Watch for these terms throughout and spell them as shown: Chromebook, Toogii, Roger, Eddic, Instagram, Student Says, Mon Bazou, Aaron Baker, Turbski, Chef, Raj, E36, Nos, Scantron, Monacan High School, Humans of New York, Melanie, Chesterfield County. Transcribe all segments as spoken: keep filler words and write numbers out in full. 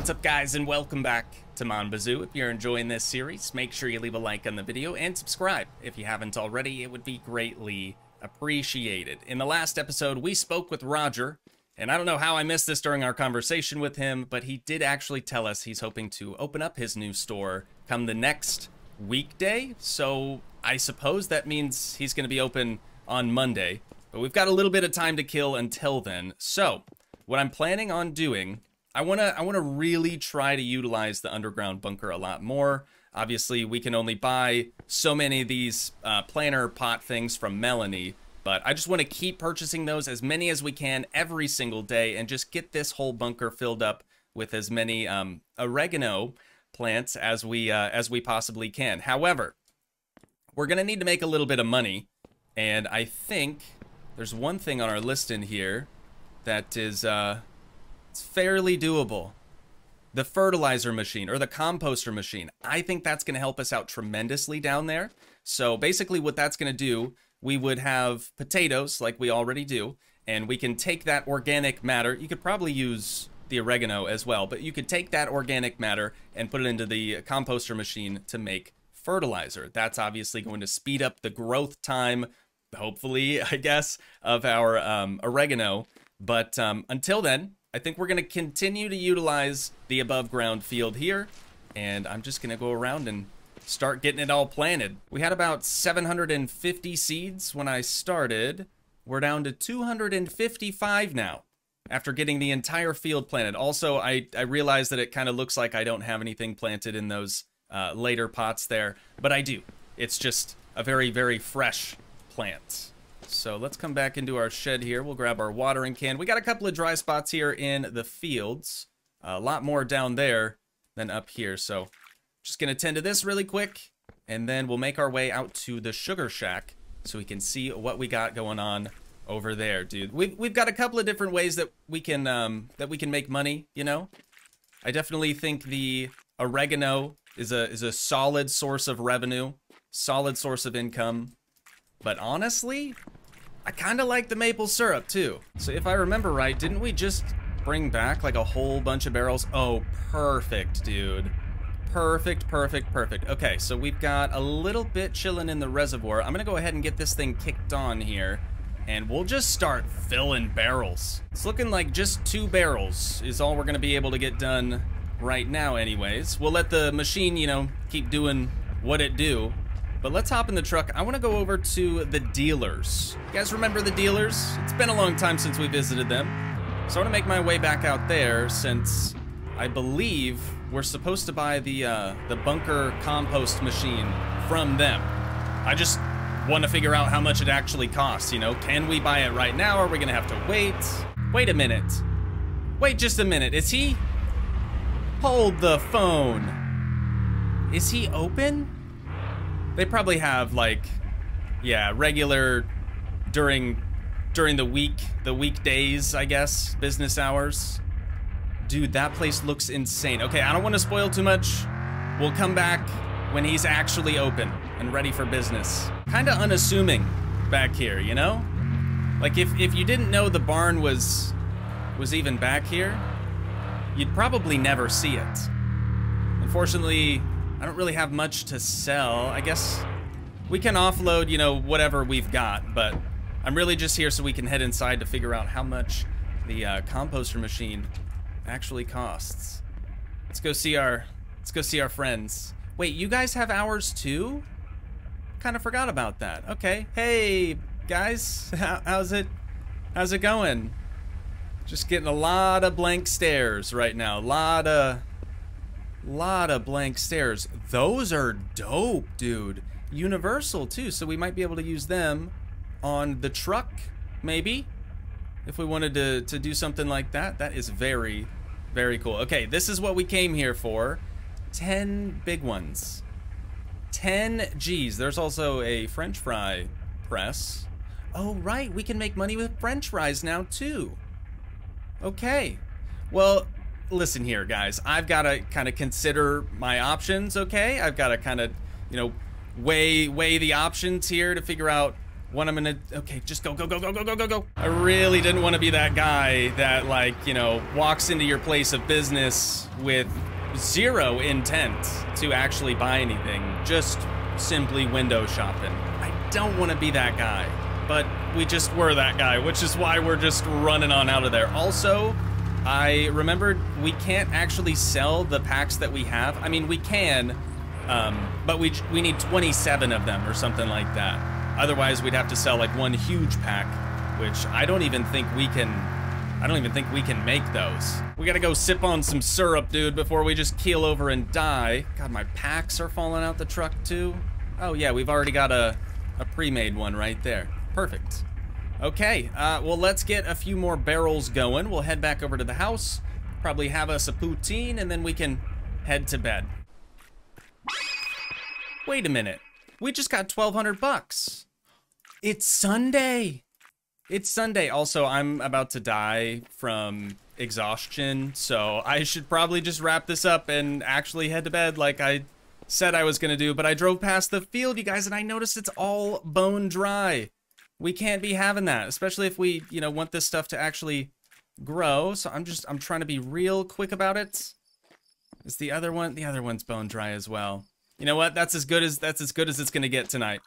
What's up, guys, and welcome back to Mon Bazou. If you're enjoying this series, make sure you leave a like on the video and subscribe if you haven't already. It would be greatly appreciated. In the last episode, we spoke with Roger, and I don't know how I missed this during our conversation with him, but he did actually tell us he's hoping to open up his new store come the next weekday. So I suppose that means he's going to be open on Monday, but we've got a little bit of time to kill until then. So what I'm planning on doing, I want to I want to really try to utilize the underground bunker a lot more. Obviously, we can only buy so many of these uh, planter pot things from Melanie, but I just want to keep purchasing those, as many as we can every single day, and just get this whole bunker filled up with as many um, oregano plants as we uh, as we possibly can. However, we're going to need to make a little bit of money, and I think there's one thing on our list in here that is... Uh, It's fairly doable. The fertilizer machine, or the composter machine. I think that's going to help us out tremendously down there. So basically what that's going to do, we would have potatoes like we already do, and we can take that organic matter. You could probably use the oregano as well, but you could take that organic matter and put it into the composter machine to make fertilizer. That's obviously going to speed up the growth time, hopefully, I guess, of our um, oregano. But um, until then, I think we're going to continue to utilize the above ground field here, and I'm just going to go around and start getting it all planted. We had about seven hundred fifty seeds when I started. We're down to two hundred fifty-five now after getting the entire field planted. Also, I, I realize that it kind of looks like I don't have anything planted in those uh, later pots there, but I do. It's just a very, very fresh plant. So let's come back into our shed here. We'll grab our watering can. We got a couple of dry spots here in the fields. A lot more down there than up here. So just going to tend to this really quick, and then we'll make our way out to the sugar shack so we can see what we got going on over there, dude. We've, we've got a couple of different ways that we can um, that we can make money, you know? I definitely think the oregano is a, is a solid source of revenue, solid source of income. But honestly, I kind of like the maple syrup too. So if I remember right, didn't we just bring back like a whole bunch of barrels? Oh, perfect, dude. Perfect, perfect, perfect. Okay, so we've got a little bit chilling in the reservoir. I'm gonna go ahead and get this thing kicked on here, and we'll just start filling barrels. It's looking like just two barrels is all we're gonna be able to get done right now anyways. We'll let the machine, you know, keep doing what it do. But let's hop in the truck. I want to go over to the dealers. You guys remember the dealers? It's been a long time since we visited them. So I want to make my way back out there, since I believe we're supposed to buy the uh, the bunker compost machine from them. I just want to figure out how much it actually costs, you know? Can we buy it right now? Are we going to have to wait? Wait a minute. Wait just a minute. Is he... Hold the phone. Is he open? They probably have, like, yeah, regular during during the week, the weekdays, I guess, business hours. Dude, that place looks insane. Okay, I don't want to spoil too much. We'll come back when he's actually open and ready for business. Kind of unassuming back here, you know? Like, if, if you didn't know the barn was, was even back here, you'd probably never see it. Unfortunately, I don't really have much to sell. I guess we can offload, you know, whatever we've got, but I'm really just here so we can head inside to figure out how much the uh, composter machine actually costs. Let's go see our, let's go see our friends. Wait, you guys have hours too? Kind of forgot about that. Okay, hey guys, how, how's it, how's it going? Just getting a lot of blank stares right now. A lot of. Lot of blank stares. Those are dope, dude. Universal too, so we might be able to use them on the truck, maybe, if we wanted to to do something like that. That is very, very cool. Okay, this is what we came here for. Ten big ones. Ten G's. There's also a French fry press. Oh right, we can make money with French fries now too. Okay. Well, listen here, guys, I've got to kind of consider my options, okay? I've got to kind of, you know, weigh, weigh the options here to figure out When I'm gonna, okay, just go, go, go, go, go, go, go, go. I really didn't want to be that guy that, like, you know, walks into your place of business with zero intent to actually buy anything, just simply window shopping. I don't want to be that guy, but we just were that guy, which is why we're just running on out of there. Also, I remembered we can't actually sell the packs that we have. I mean, we can, um, but we, we need twenty-seven of them or something like that. Otherwise, we'd have to sell like one huge pack, which I don't even think we can, I don't even think we can make those. We gotta go sip on some syrup, dude, before we just keel over and die. God, my packs are falling out the truck too. Oh yeah, we've already got a, a pre-made one right there. Perfect. Okay, uh, well, let's get a few more barrels going. We'll head back over to the house, probably have us a poutine, and then we can head to bed. Wait a minute. We just got twelve hundred bucks. It's Sunday. It's Sunday. Also, I'm about to die from exhaustion, so I should probably just wrap this up and actually head to bed like I said I was gonna do, but I drove past the field, you guys, and I noticed it's all bone dry. We can't be having that, especially if we, you know, want this stuff to actually grow. So I'm just, I'm trying to be real quick about it. Is the other one, the other one's bone dry as well. You know what? That's as good as that's as good as it's gonna get tonight.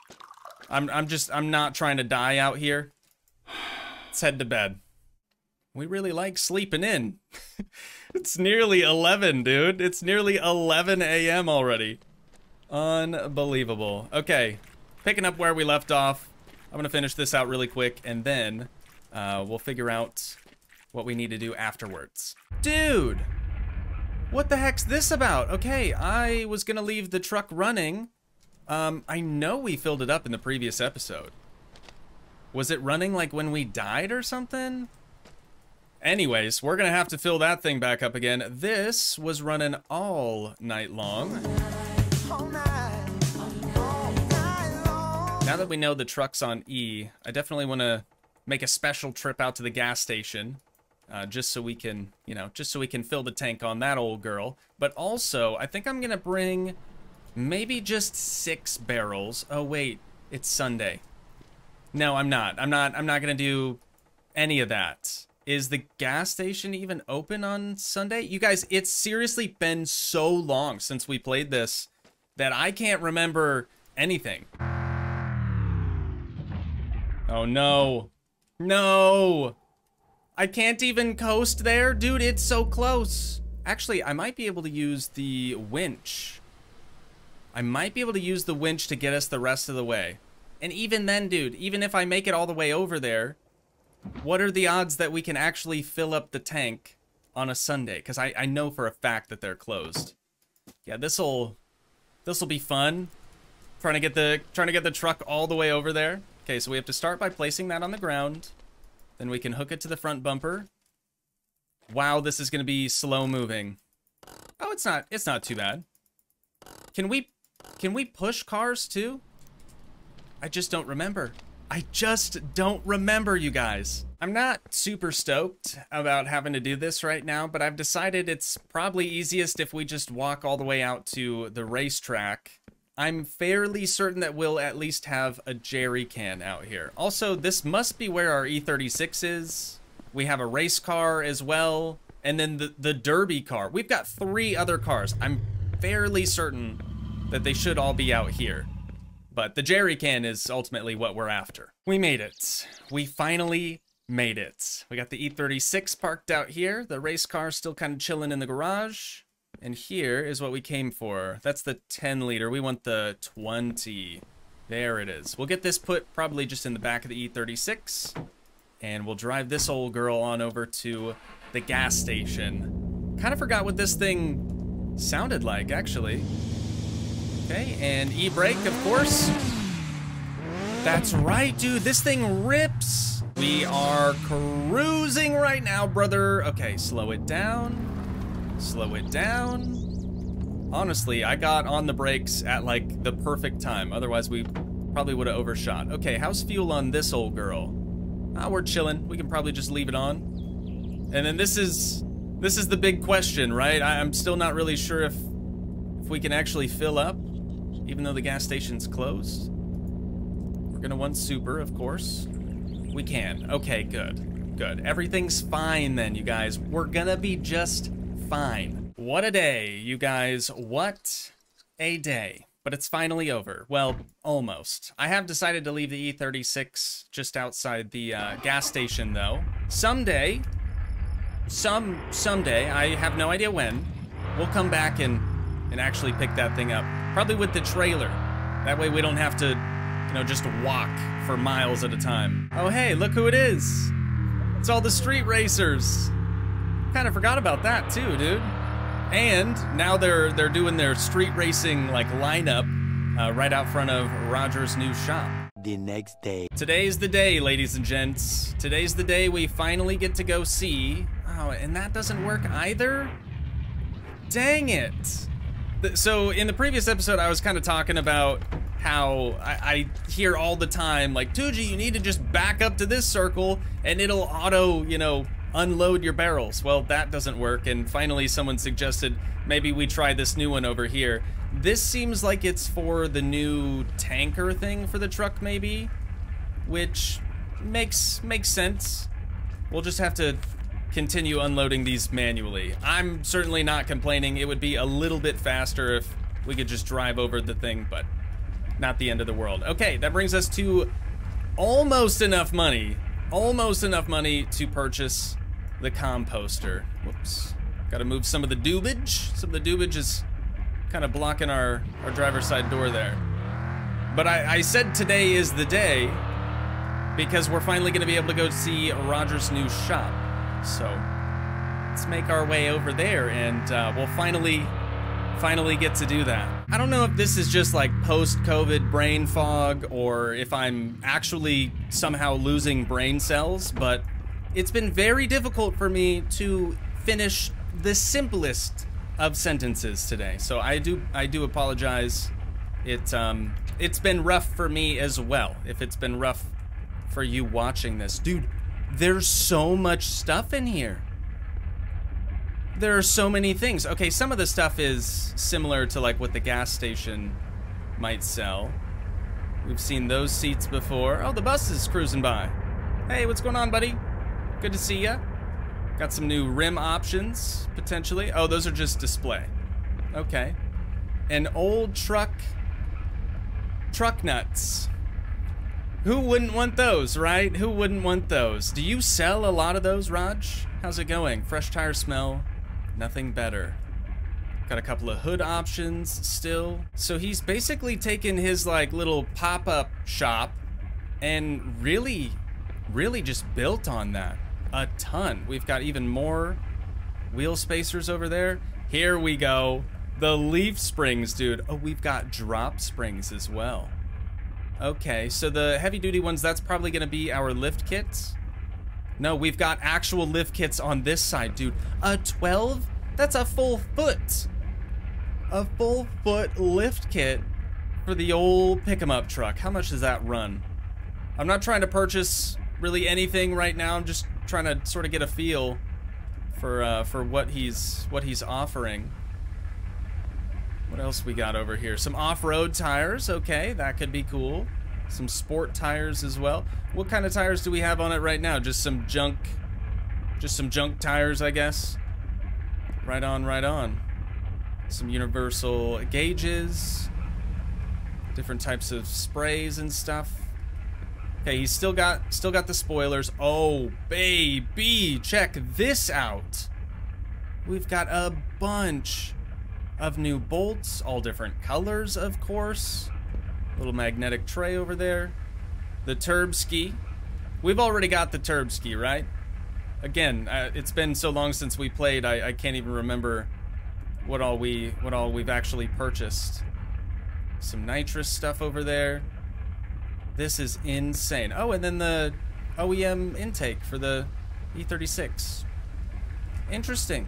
I'm I'm just I'm not trying to die out here. Let's head to bed. We really like sleeping in. It's nearly eleven, dude. It's nearly eleven A M already. Unbelievable. Okay, picking up where we left off. I'm gonna finish this out really quick, and then uh, we'll figure out what we need to do afterwards, dude. What the heck's this about? Okay, I was gonna leave the truck running. Um, I know we filled it up in the previous episode. Was it running like when we died or something? Anyways, we're gonna have to fill that thing back up again. This was running all night long. All night, all night, all night long. Now that we know the truck's on E, I definitely wanna make a special trip out to the gas station. Uh, just so we can, you know, just so we can fill the tank on that old girl. But also, I think I'm gonna bring maybe just six barrels. Oh wait, it's Sunday. No, I'm not. I'm not. I'm not gonna do any of that. Is the gas station even open on Sunday? You guys, it's seriously been so long since we played this that I can't remember anything. Oh no, no. I can't even coast there. Dude, it's so close. Actually, I might be able to use the winch. I might be able to use the winch to get us the rest of the way. And even then, dude, even if I make it all the way over there, what are the odds that we can actually fill up the tank on a Sunday? Because I, I know for a fact that they're closed. Yeah, this'll this'll be fun. Trying to get the trying to get the truck all the way over there. Okay, so we have to start by placing that on the ground. Then we can hook it to the front bumper. Wow, this is gonna be slow moving. Oh, it's not, it's not too bad. Can we, can we push cars too? I just don't remember. I just don't remember, you guys. I'm not super stoked about having to do this right now, but I've decided it's probably easiest if we just walk all the way out to the racetrack. I'm fairly certain that we'll at least have a jerry can out here. Also, this must be where our E thirty-six is. We have a race car as well. And then the, the derby car. We've got three other cars. I'm fairly certain that they should all be out here. But the jerry can is ultimately what we're after. We made it. We finally made it. We got the E thirty-six parked out here. The race car still kind of chilling in the garage. And here is what we came for. That's the ten liter. We want the twenty. There it is. We'll get this put probably just in the back of the E thirty-six. And we'll drive this old girl on over to the gas station. Kind of forgot what this thing sounded like, actually. Okay, and E-brake, of course. That's right, dude. This thing rips. We are cruising right now, brother. Okay, slow it down. Slow it down. Honestly, I got on the brakes at like the perfect time. Otherwise, we probably would have overshot. Okay, how's fuel on this old girl? Ah, we're chilling. We can probably just leave it on. And then this is this is the big question, right? I, I'm still not really sure if if we can actually fill up, even though the gas station's closed. We're gonna one super, of course. We can. Okay, good. Good. Everything's fine then, you guys. We're gonna be just fine. What a day, you guys. What a day. But it's finally over. Well, almost. I have decided to leave the E thirty-six just outside the uh, gas station, though. Someday, some someday, I have no idea when, we'll come back and, and actually pick that thing up. Probably with the trailer. That way we don't have to, you know, just walk for miles at a time. Oh, hey, look who it is. It's all the street racers. Kind of forgot about that, too, dude. And now they're they're doing their street racing like lineup uh, right out front of Roger's new shop. The next day. Today's the day, ladies and gents. Today's the day we finally get to go see. Oh, and that doesn't work either? Dang it. So in the previous episode, I was kind of talking about how I, I hear all the time, like, Tuji, you need to just back up to this circle and it'll auto, you know, unload your barrels. Well, that doesn't work, and finally someone suggested maybe we try this new one over here. This seems like it's for the new tanker thing for the truck, maybe, which makes makes sense. We'll just have to continue unloading these manually. I'm certainly not complaining. It would be a little bit faster if we could just drive over the thing, but not the end of the world. Okay, that brings us to almost enough money, almost enough money to purchase the composter. Whoops. Gotta move some of the dubage. Some of the dubage is kind of blocking our, our driver's side door there. But I, I said today is the day because we're finally gonna be able to go see Roger's new shop. So let's make our way over there and uh, we'll finally, finally get to do that. I don't know if this is just like post-COVID brain fog or if I'm actually somehow losing brain cells, but it's been very difficult for me to finish the simplest of sentences today. So I do, I do apologize. It, um, it's been rough for me as well. If it's been rough for you watching this, dude, there's so much stuff in here. There are so many things. Okay, some of the stuff is similar to like what the gas station might sell. We've seen those seats before. Oh, the bus is cruising by. Hey, what's going on, buddy? Good to see ya. Got some new rim options, potentially. Oh, those are just display. Okay. An old truck, truck nuts. Who wouldn't want those, right? Who wouldn't want those? Do you sell a lot of those, Raj? How's it going? Fresh tire smell, nothing better. Got a couple of hood options still. So he's basically taken his like little pop-up shop and really, really just built on that a ton. We've got even more wheel spacers over there. Here we go. The leaf springs, dude. Oh, we've got drop springs as well. Okay, so the heavy-duty ones, that's probably going to be our lift kits. No, we've got actual lift kits on this side, dude. A twelve? That's a full foot. A full foot lift kit for the old pick-em-up truck. How much does that run? I'm not trying to purchase really anything right now. I'm just trying to sort of get a feel for uh, for what he's what he's offering. What else we got over here? Some off-road tires. Okay, that could be cool. Some sport tires as well. What kind of tires do we have on it right now? Just some junk, just some junk tires, I guess. Right on, right on. Some universal gauges, different types of sprays and stuff. Okay, he's still got, still got the spoilers. Oh, baby, check this out. We've got a bunch of new bolts, all different colors, of course. Little magnetic tray over there. The Turbski. We've already got the Turbski, right? Again, uh, it's been so long since we played, I, I can't even remember what all we what all we've actually purchased. Some nitrous stuff over there. This is insane. Oh, and then the O E M intake for the E thirty-six. Interesting.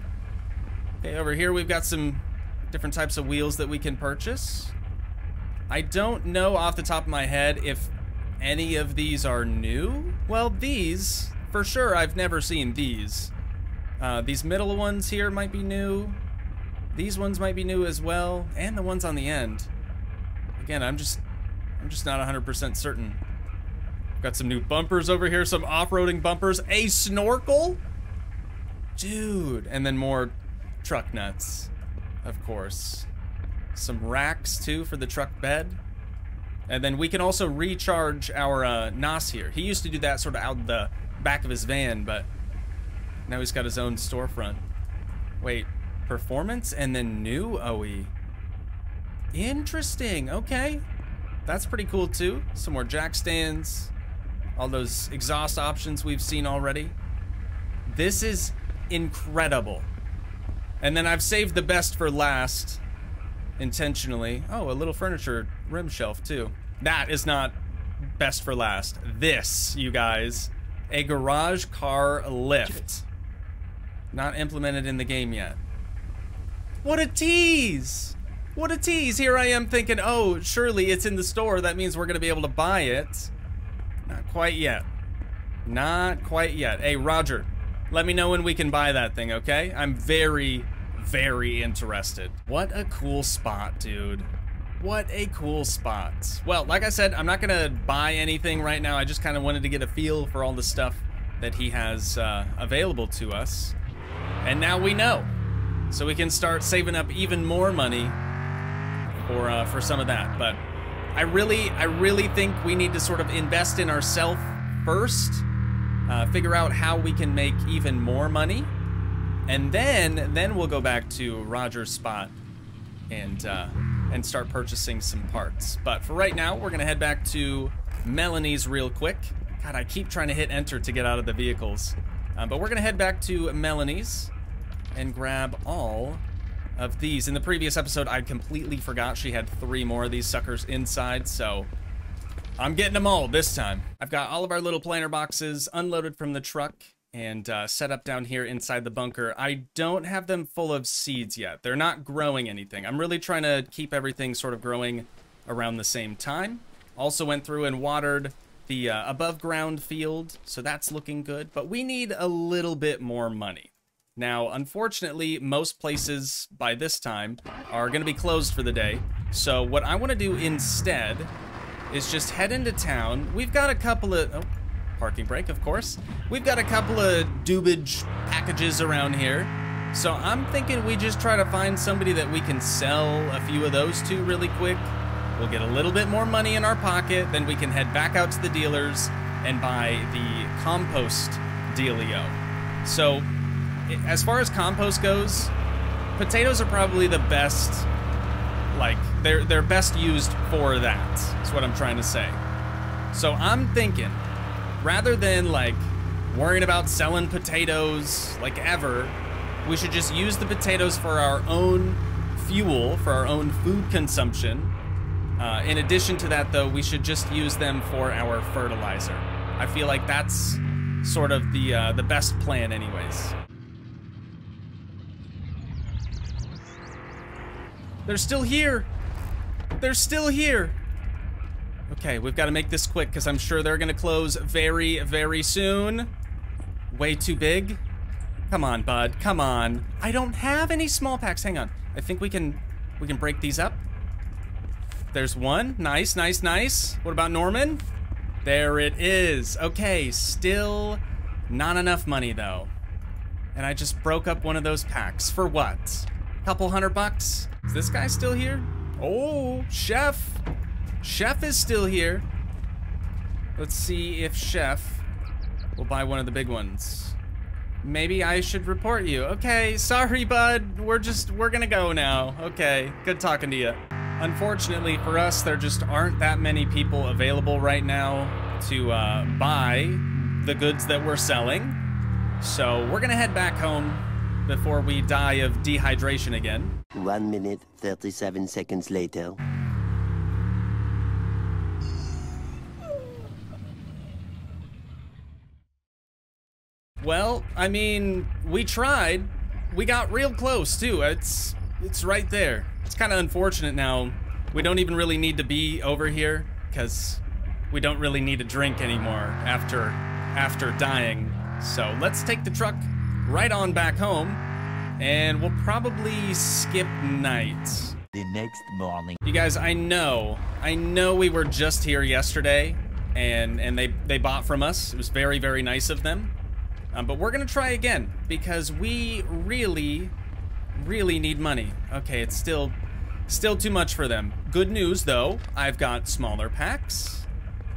Okay, over here we've got some different types of wheels that we can purchase. I don't know off the top of my head if any of these are new. Well, these, for sure, I've never seen these. Uh, these middle ones here might be new. These ones might be new as well, and the ones on the end. Again, I'm just, I'm just not one hundred percent certain Got some new bumpers over here, some off-roading bumpers, a snorkel, dude, and then more truck nuts, of course. Some racks too for the truck bed. And then we can also recharge our uh, Nos here. He used to do that sort of out the back of his van, but now he's got his own storefront. Wait, performance and then new O E. Interesting, okay. That's pretty cool too. Some more jack stands, all those exhaust options we've seen already. This is incredible. And then I've saved the best for last. Intentionally. Oh, a little furniture rim shelf too. That is not best for last. This, you guys, a garage car lift. Not implemented in the game yet. What a tease! What a tease! Here I am thinking, oh, surely it's in the store. That means we're gonna be able to buy it. Not quite yet. Not quite yet. Hey, Roger, let me know when we can buy that thing, okay? I'm very very interested. What a cool spot, dude. What a cool spot. Well, like I said, I'm not gonna buy anything right now. I just kind of wanted to get a feel for all the stuff that he has uh, available to us. And now we know. So we can start saving up even more money for, uh, for some of that. But I really, I really think we need to sort of invest in ourselves first, uh, figure out how we can make even more money. And then, then we'll go back to Roger's spot and uh, and start purchasing some parts. But for right now, we're gonna head back to Melanie's real quick. God, I keep trying to hit enter to get out of the vehicles. Um, but we're gonna head back to Melanie's and grab all of these. In the previous episode, I completely forgot she had three more of these suckers inside, so I'm getting them all this time. I've got all of our little planter boxes unloaded from the truck and uh, set up down here inside the bunker. I don't have them full of seeds yet. They're not growing anything. I'm really trying to keep everything sort of growing around the same time. Also went through and watered the uh, above ground field, so that's looking good, but we need a little bit more money. Now, unfortunately, most places by this time are gonna be closed for the day. So what I wanna do instead is just head into town. We've got a couple of, oh, parking brake, of course. We've got a couple of doobage packages around here. So I'm thinking we just try to find somebody that we can sell a few of those to really quick. We'll get a little bit more money in our pocket, then we can head back out to the dealers and buy the compost dealio. So as far as compost goes, potatoes are probably the best, like they're, they're best used for that. That's what I'm trying to say. So I'm thinking, rather than like worrying about selling potatoes like ever, we should just use the potatoes for our own fuel, for our own food consumption. Uh, in addition to that though, we should just use them for our fertilizer. I feel like that's sort of the, uh, the best plan anyways. They're still here. They're still here. Okay, we've got to make this quick because I'm sure they're going to close very, very soon. Way too big. Come on, bud. Come on. I don't have any small packs. Hang on. I think we can we can break these up. There's one. Nice, nice, nice. What about Norman? There it is. Okay, still not enough money, though. And I just broke up one of those packs. For what? A couple hundred bucks? Is this guy still here? Oh, Chef. Chef is still here. Let's see if Chef will buy one of the big ones. Maybe I should report you. Okay, sorry, bud. We're just, we're gonna go now. Okay, good talking to you. Unfortunately for us, there just aren't that many people available right now to uh, buy the goods that we're selling. So we're gonna head back home before we die of dehydration again. One minute, thirty-seven seconds later. Well, I mean, we tried. We got real close too. It's it's right there. It's kind of unfortunate now. We don't even really need to be over here because we don't really need a drink anymore after after dying. So let's take the truck right on back home, and we'll probably skip night. The next morning. You guys, I know, I know we were just here yesterday, and and they they bought from us. It was very, very nice of them. Um, but we're gonna try again because we really, really need money. Okay, it's still, still too much for them. Good news though, I've got smaller packs.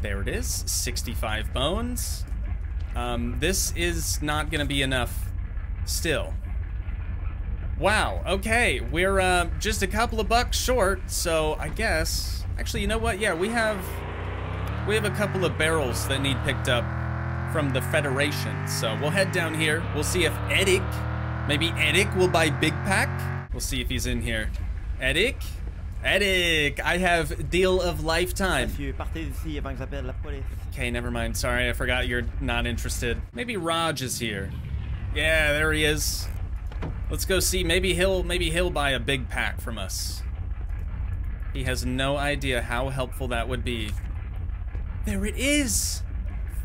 There it is, sixty-five bones. Um, this is not gonna be enough. Still. Wow. Okay, we're uh, just a couple of bucks short. So I guess, actually, you know what? Yeah, we have, we have a couple of barrels that need picked up from the Federation. So we'll head down here. We'll see if Eddic, maybe Eddic will buy Big Pack. We'll see if he's in here. Eddic? Eddic! I have deal of lifetime. Okay, never mind. Sorry, I forgot you're not interested. Maybe Raj is here. Yeah, there he is. Let's go see. Maybe he'll, maybe he'll buy a big pack from us. He has no idea how helpful that would be. There it is!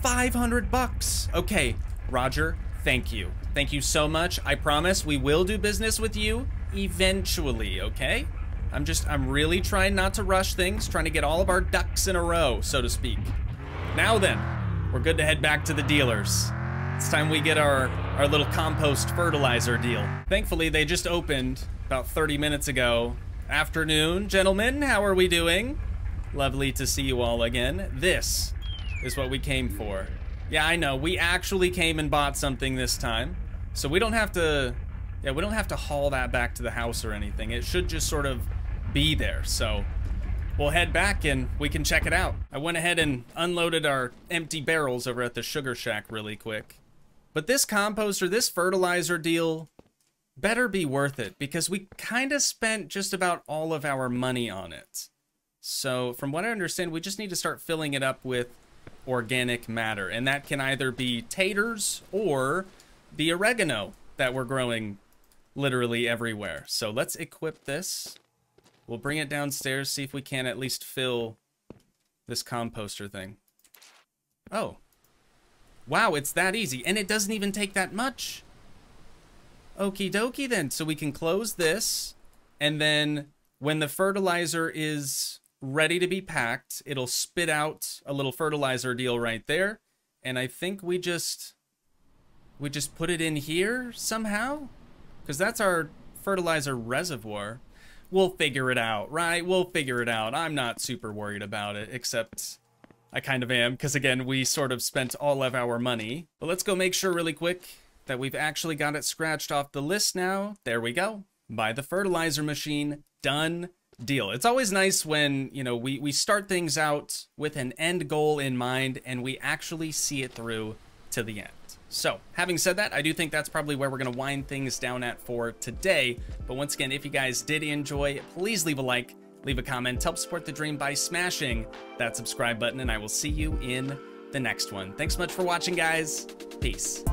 five hundred bucks. Okay, Roger, thank you. Thank you so much. I promise we will do business with you eventually, okay? I'm just, I'm really trying not to rush things, trying to get all of our ducks in a row, so to speak. Now then, we're good to head back to the dealers. It's time we get our, our little compost fertilizer deal. Thankfully, they just opened about thirty minutes ago. Afternoon, gentlemen, how are we doing? Lovely to see you all again. This is what we came for. Yeah, I know, we actually came and bought something this time. So we don't have to, yeah, we don't have to haul that back to the house or anything. It should just sort of be there. So we'll head back and we can check it out. I went ahead and unloaded our empty barrels over at the Sugar Shack really quick. But this composter, this fertilizer deal better be worth it because we kind of spent just about all of our money on it. So from what I understand, we just need to start filling it up with organic matter, and that can either be taters or the oregano that we're growing literally everywhere. So let's equip this. We'll bring it downstairs, see if we can at least fill this composter thing. Oh, wow, it's that easy, and it doesn't even take that much. Okie dokie then. So we can close this, and then when the fertilizer is ready to be packed, it'll spit out a little fertilizer deal right there. And I think we just we just put it in here somehow, because that's our fertilizer reservoir. We'll figure it out, right? We'll figure it out. I'm not super worried about it, except I kind of am, because again, we sort of spent all of our money. But let's go make sure really quick that we've actually got it scratched off the list now. There we go. Buy the fertilizer machine. Done. Deal. It's always nice when, you know, we, we start things out with an end goal in mind and we actually see it through to the end. So having said that, I do think that's probably where we're going to wind things down at for today. But once again, if you guys did enjoy, please leave a like, leave a comment, help support the dream by smashing that subscribe button, and I will see you in the next one. Thanks so much for watching, guys. Peace.